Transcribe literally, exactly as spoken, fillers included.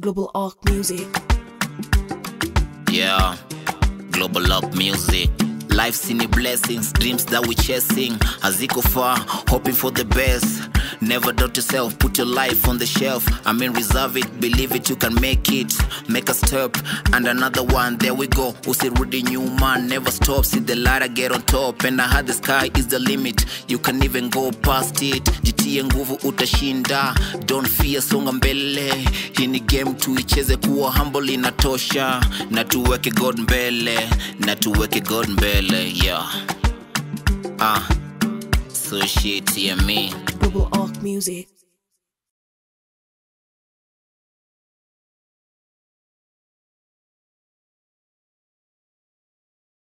Global Ark Music. Yeah, Global Ark Music. Life's in the blessings, dreams that we're chasing. Aziko far, hoping for the best. Never doubt yourself, put your life on the shelf. I mean, reserve it, believe it, you can make it. Make a step, and another one, there we go. Who's a really new man, never stop. See the ladder, get on top. And I heard the sky is the limit. You can even go past it. Jitie nguvu utashinda. Don't fear, songa mbele. Hini game tuicheze, kuwa humble inatosha. Na tuweke God mbele. Na tuweke God mbele. Yeah. Ah, so shit, yeah, me. Global Ark Music.